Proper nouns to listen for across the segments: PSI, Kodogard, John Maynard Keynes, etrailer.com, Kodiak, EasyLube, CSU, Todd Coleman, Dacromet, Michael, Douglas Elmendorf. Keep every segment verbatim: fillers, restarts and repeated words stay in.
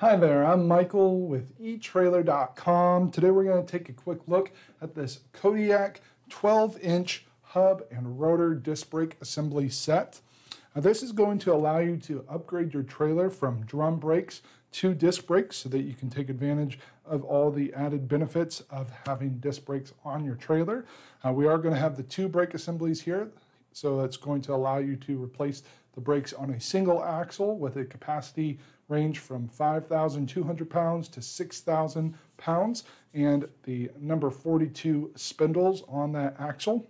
Hi there, I'm Michael with e trailer dot com. Today we're going to take a quick look at this Kodiak twelve inch hub and rotor disc brake assembly set. Now, this is going to allow you to upgrade your trailer from drum brakes to disc brakes so that you can take advantage of all the added benefits of having disc brakes on your trailer. Uh, we are going to have the two brake assemblies here, so that's going to allow you to replace the brakes on a single axle with a capacity range from five thousand two hundred pounds to six thousand pounds, and the number forty-two spindles on that axle.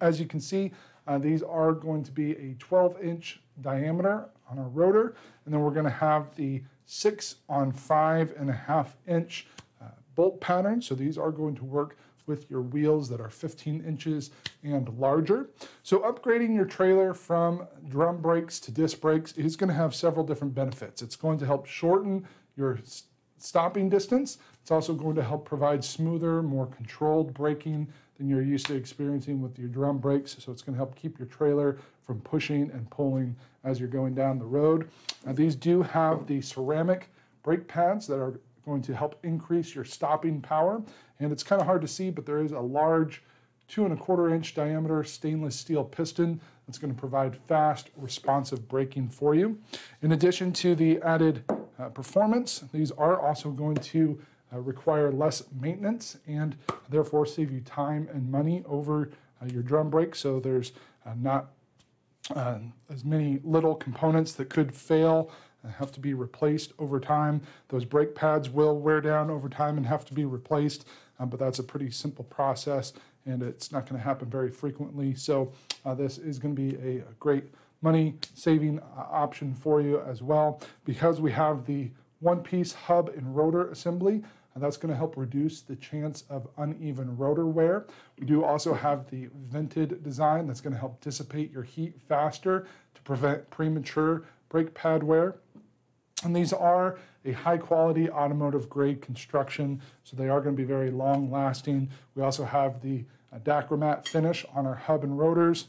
As you can see, uh, these are going to be a twelve inch diameter on our rotor, and then we're going to have the six on five and a half inch uh, bolt pattern. So these are going to work with your wheels that are fifteen inches and larger. So upgrading your trailer from drum brakes to disc brakes is going to have several different benefits. It's going to help shorten your stopping distance. It's also going to help provide smoother, more controlled braking than you're used to experiencing with your drum brakes. So it's going to help keep your trailer from pushing and pulling as you're going down the road. Now, these do have the ceramic brake pads that are going to help increase your stopping power, and it's kind of hard to see, but there is a large two and a quarter inch diameter stainless steel piston that's going to provide fast, responsive braking for you. In addition to the added uh, performance, these are also going to uh, require less maintenance and therefore save you time and money over uh, your drum brake. So there's uh, not uh, as many little components that could fail, have to be replaced over time. Those brake pads will wear down over time and have to be replaced, um, but that's a pretty simple process, and it's not going to happen very frequently. So uh, this is going to be a, a great money-saving uh, option for you as well, because we have the one-piece hub and rotor assembly, and that's going to help reduce the chance of uneven rotor wear. We do also have the vented design that's going to help dissipate your heat faster to prevent premature brake pad wear. And these are a high-quality automotive-grade construction, so they are going to be very long-lasting. We also have the uh, Dacromet finish on our hub and rotors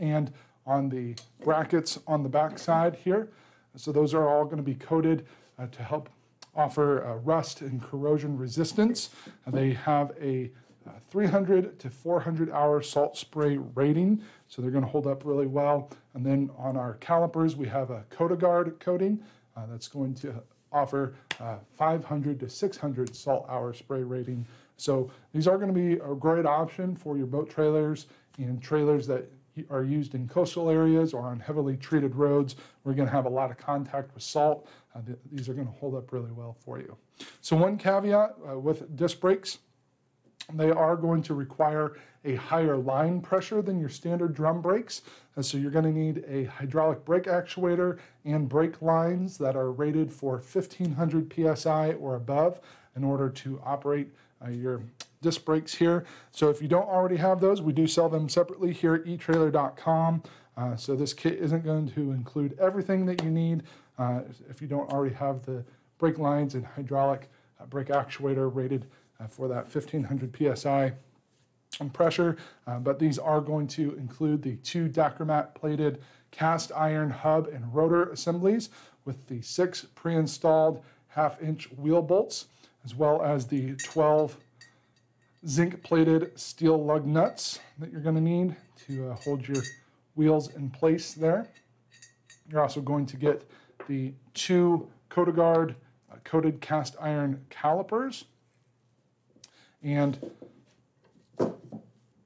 and on the brackets on the back side here. So those are all going to be coated uh, to help offer uh, rust and corrosion resistance. Uh, they have a uh, three hundred to four hundred hour salt spray rating, so they're going to hold up really well. And then on our calipers, we have a Kodogard coating uh, that's going to offer uh, five hundred to six hundred salt hour spray rating. So these are going to be a great option for your boat trailers and trailers that are used in coastal areas or on heavily treated roads. We're going to have a lot of contact with salt. Uh, th these are going to hold up really well for you. So one caveat uh, with disc brakes, they are going to require a higher line pressure than your standard drum brakes. Uh, so you're going to need a hydraulic brake actuator and brake lines that are rated for fifteen hundred P S I or above in order to operate uh, your disc brakes here. So if you don't already have those, we do sell them separately here at e trailer dot com. Uh, so this kit isn't going to include everything that you need uh, if you don't already have the brake lines and hydraulic uh, brake actuator rated uh, for that fifteen hundred P S I and pressure. Uh, but these are going to include the two Dacromet plated cast iron hub and rotor assemblies with the six pre-installed half inch wheel bolts, as well as the twelve zinc plated steel lug nuts that you're going to need to uh, hold your wheels in place there. You're also going to get the two Kodogard uh, coated cast iron calipers and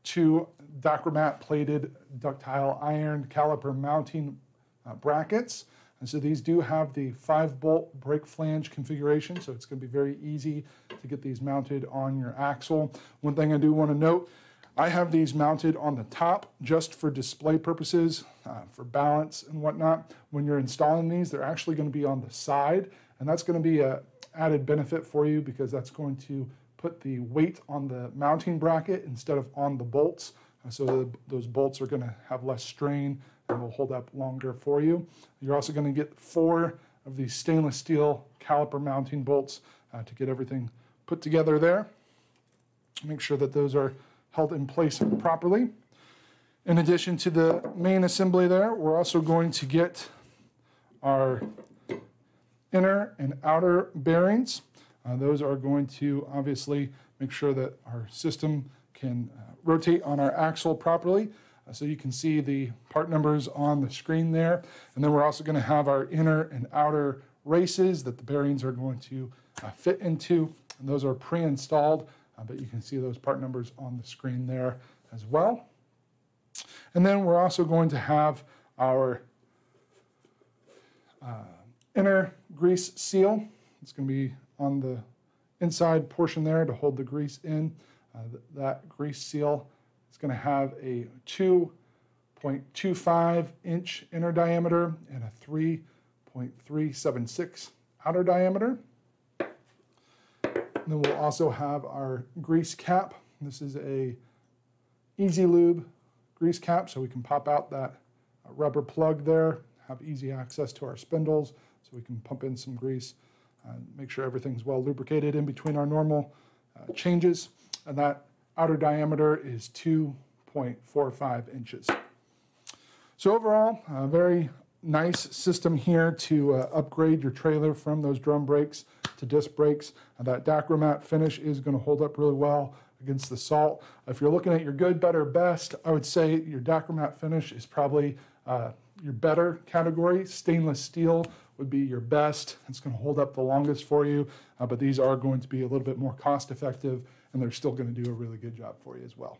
two Dacromet plated ductile iron caliper mounting uh, brackets. And so these do have the five bolt brake flange configuration, so it's going to be very easy to get these mounted on your axle. One thing I do want to note, I have these mounted on the top just for display purposes, uh, for balance and whatnot. When you're installing these, they're actually going to be on the side, and that's going to be an added benefit for you because that's going to put the weight on the mounting bracket instead of on the bolts. So the, those bolts are going to have less strain and will hold up longer for you. You're also going to get four of these stainless steel caliper mounting bolts uh, to get everything put together there. Make sure that those are held in place properly. In addition to the main assembly there, we're also going to get our inner outer bearings. Uh, those are going to obviously make sure that our system can uh, rotate on our axle properly. Uh, so you can see the part numbers on the screen there. And then we're also going to have our inner and outer races that the bearings are going to uh, fit into. And those are pre-installed, uh, but you can see those part numbers on the screen there as well. And then we're also going to have our uh, inner grease seal. It's going to be on the inside portion there to hold the grease in. Uh, th that grease seal is going to have a two point two five inch inner diameter and a three point three seven six outer diameter. And then we'll also have our grease cap. This is a EasyLube grease cap, so we can pop out that rubber plug there, have easy access to our spindles, so we can pump in some grease, uh, make sure everything's well lubricated in between our normal uh, changes. And that outer diameter is two point four five inches. So overall, a very nice system here to uh, upgrade your trailer from those drum brakes to disc brakes. Uh, that Dacromet finish is going to hold up really well against the salt. If you're looking at your good, better, best, I would say your Dacromet finish is probably uh, your better category. Stainless steel would be your best. It's going to hold up the longest for you, uh, but these are going to be a little bit more cost effective, and they're still going to do a really good job for you as well.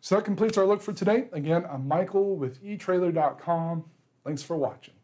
So that completes our look for today. Again, I'm Michael with e trailer dot com. Thanks for watching.